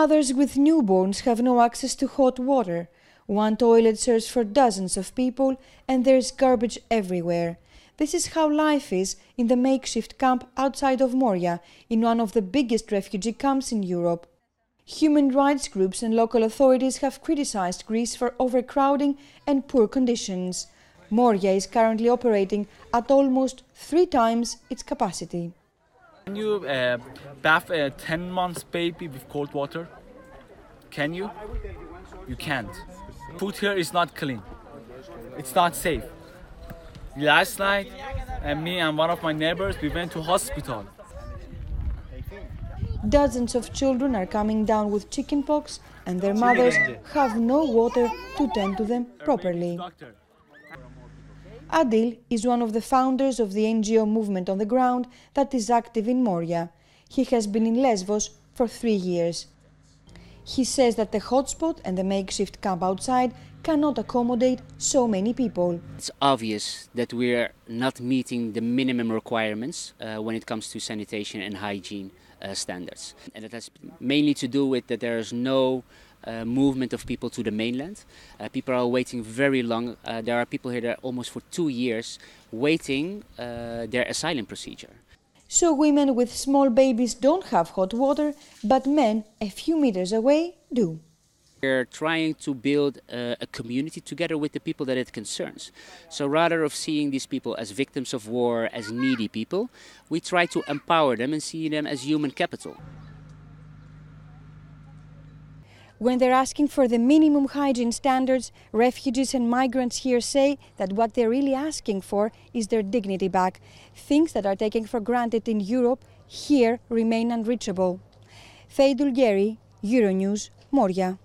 Mothers with newborns have no access to hot water. One toilet serves for dozens of people, and there's garbage everywhere. This is how life is in the makeshift camp outside of Moria, in one of the biggest refugee camps in Europe. Human rights groups and local authorities have criticized Greece for overcrowding and poor conditions. Moria is currently operating at almost 3 times its capacity. Can you bath a 10-month baby with cold water? Can you? You can't. Food here is not clean. It's not safe. Last night, me and one of my neighbors, we went to hospital. Dozens of children are coming down with chickenpox, and their mothers have no water to tend to them properly. Adil is one of the founders of the NGO movement on the ground that is active in Moria. He has been in Lesbos for 3 years. He says that the hotspot and the makeshift camp outside cannot accommodate so many people. It's obvious that we're not meeting the minimum requirements when it comes to sanitation and hygiene standards. And it has mainly to do with that there is no movement of people to the mainland. People are waiting very long. There are people here that are almost for 2 years waiting their asylum procedure. So women with small babies don't have hot water, but men a few meters away do. We're trying to build a community together with the people that it concerns. So rather of seeing these people as victims of war, as needy people, we try to empower them and see them as human capital. When they're asking for the minimum hygiene standards, refugees and migrants here say that what they're really asking for is their dignity back. Things that are taken for granted in Europe here remain unreachable. Fae Dulgieri, Euronews, Moria.